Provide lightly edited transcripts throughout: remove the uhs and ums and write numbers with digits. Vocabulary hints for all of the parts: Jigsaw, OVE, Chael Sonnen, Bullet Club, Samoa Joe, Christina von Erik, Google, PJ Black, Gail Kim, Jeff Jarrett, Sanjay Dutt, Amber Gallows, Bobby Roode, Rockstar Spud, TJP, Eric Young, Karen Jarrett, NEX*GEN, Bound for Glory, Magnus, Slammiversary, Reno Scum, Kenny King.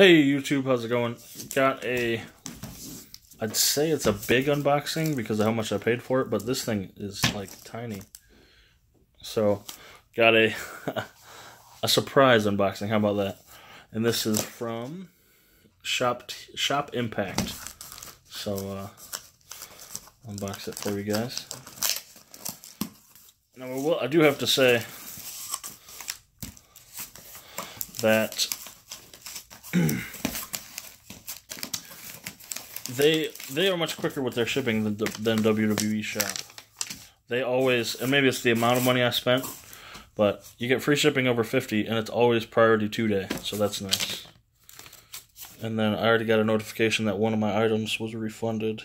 Hey YouTube, how's it going? Got a, I'd say it's a big unboxing because of how much I paid for it, but this thing is like tiny. So, got a a surprise unboxing, how about that? And this is from Shop Impact. So, unbox it for you guys. Now, well, I do have to say that they are much quicker with their shipping than WWE Shop. They always, and maybe it's the amount of money I spent, but you get free shipping over 50, and it's always priority 2-day, so that's nice. And then I already got a notification that one of my items was refunded,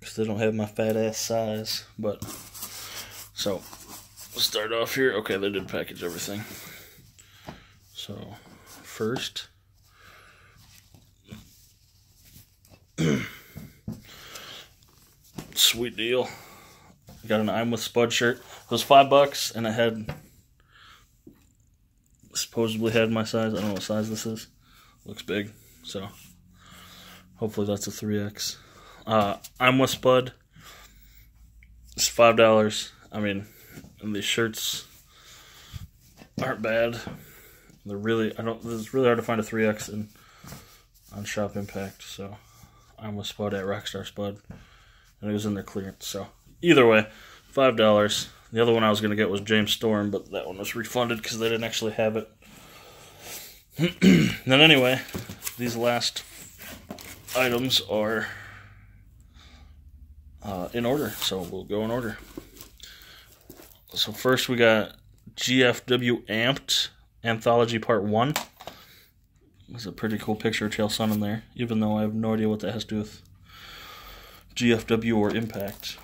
because they don't have my fat ass size, but, so, let's start off here. Okay, they did package everything. So, first, sweet deal. I got an I'm with Spud shirt. It was $5 and it had, supposedly had my size. I don't know what size this is. Looks big, so hopefully that's a 3X. I'm with Spud. It's $5. I mean, and these shirts aren't bad. They're really, it's really hard to find a 3X on Shop Impact, so I'm with Spud at Rockstar Spud. And it was in their clearance, so either way, $5. The other one I was going to get was James Storm, but that one was refunded because they didn't actually have it. Then anyway, these last items are in order, so we'll go in order. So first we got GFW Amped Anthology Part 1. There's a pretty cool picture of Chael Sonnen in there, even though I have no idea what that has to do with GFW or Impact.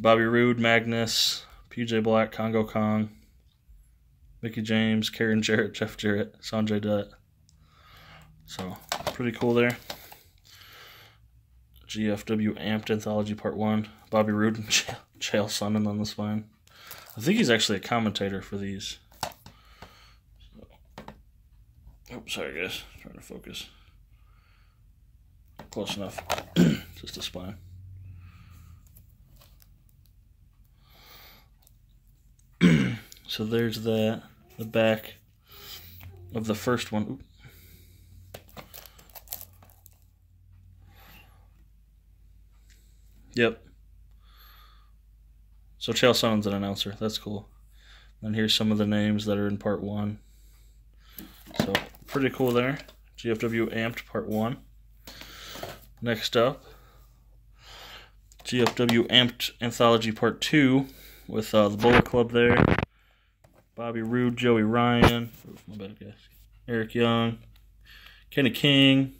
Bobby Roode, Magnus, PJ Black, Kongo Kong, Mickie James, Karen Jarrett, Jeff Jarrett, Sanjay Dutt. So, pretty cool there. GFW Amped Anthology Part 1. Bobby Roode and Chael Sonnen on the spine. I think he's actually a commentator for these. So, oops, sorry guys. Trying to focus. Close enough. Just a spine. So there's the back of the first one. Oop. Yep. So Chael Sonnen's an announcer. That's cool. And here's some of the names that are in Part 1. So pretty cool there. GFW Amped Part 1. Next up, GFW Amped Anthology Part 2 with the Bullet Club there, Bobby Roode, Joey Ryan, my bad guys, Eric Young, Kenny King,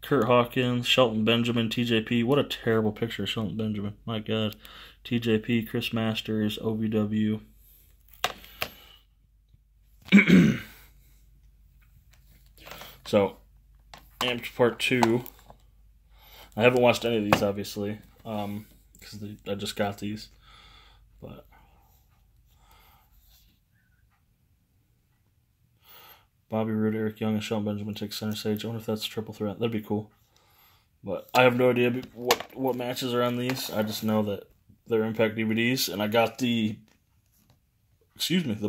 Curt Hawkins, Shelton Benjamin, TJP. What a terrible picture of Shelton Benjamin. My God. TJP, Chris Masters, OVW. So, Amped Part 2. I haven't watched any of these, obviously, because I just got these, but Bobby Roode, Eric Young, and Shelton Benjamin take center stage. I wonder if that's a triple threat. That'd be cool, but I have no idea what matches are on these. I just know that they're Impact DVDs, and I got the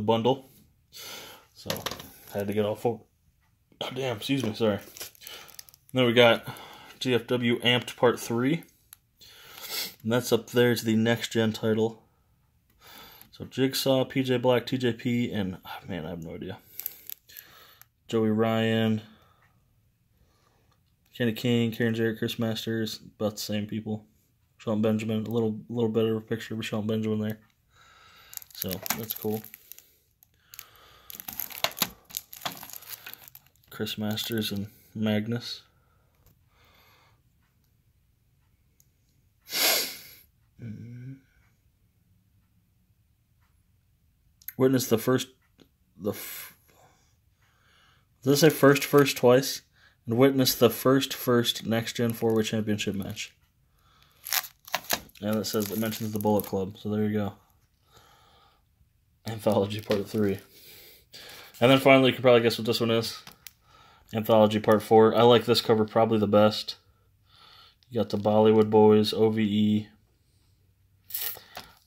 bundle, so I had to get all four. Oh, damn, excuse me, sorry. Then we got GFW Amped Part 3. And that's up there to the Next Gen title. So Jigsaw, PJ Black, TJP, and, oh, man, I have no idea. Joey Ryan, Kenny King, Karen Jarrett, Chris Masters, about the same people. Shelton Benjamin, a little better of a picture of Shelton Benjamin there. So that's cool. Chris Masters and Magnus. Witness the first, did I say first twice? And witness the first Next Gen 4-Way Championship match. And it says, it mentions the Bullet Club, so there you go. Anthology Part 3. And then finally, you can probably guess what this one is. Anthology Part 4. I like this cover probably the best. You got the Bollywood Boys, OVE.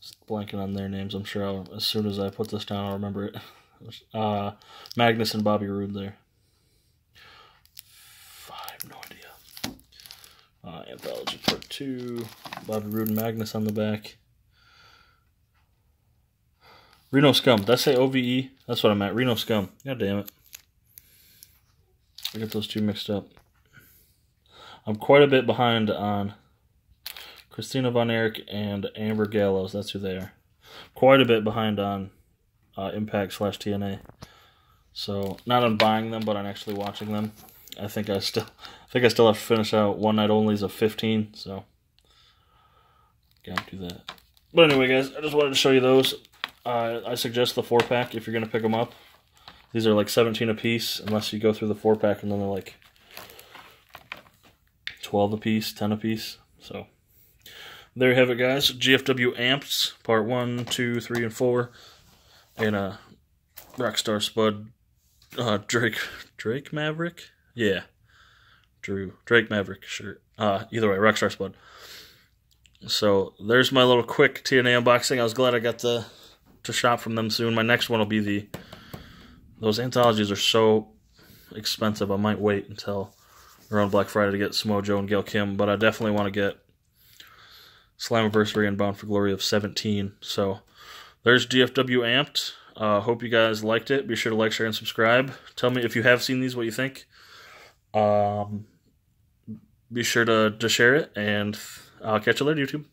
Just blanking on their names. I'm sure I'll, as soon as I put this down, I'll remember it. Magnus and Bobby Roode there. I have no idea. Anthology Part 2. Bobby Roode and Magnus on the back. Reno Scum. Did I say OVE? That's what I meant. Reno Scum. God damn it. I get those two mixed up. I'm quite a bit behind on Christina von Erik and Amber Gallows. That's who they are. Quite a bit behind on Impact/TNA. So not on buying them, but on actually watching them. I think I still have to finish out One Night Only's of 15. So gotta do that. But anyway, guys, I just wanted to show you those. I suggest the 4-pack if you're gonna pick them up. These are like 17 a piece, unless you go through the 4-pack, and then they're like 12 a piece, 10 a piece. So there you have it, guys. GFW Amped, Part 1, 2, 3, and 4. And Rockstar Spud, Drake Maverick? Yeah. Drake Maverick shirt. Either way, Rockstar Spud. So there's my little quick TNA unboxing. I was glad I got to shop from them soon. My next one will be the... Those anthologies are so expensive, I might wait until around Black Friday to get Samoa Joe and Gail Kim, but I definitely want to get Slammiversary and Bound for Glory of 17. So there's GFW Amped. Hope you guys liked it. Be sure to like, share, and subscribe. Tell me if you have seen these, what you think. Be sure to share it, and I'll catch you later, YouTube.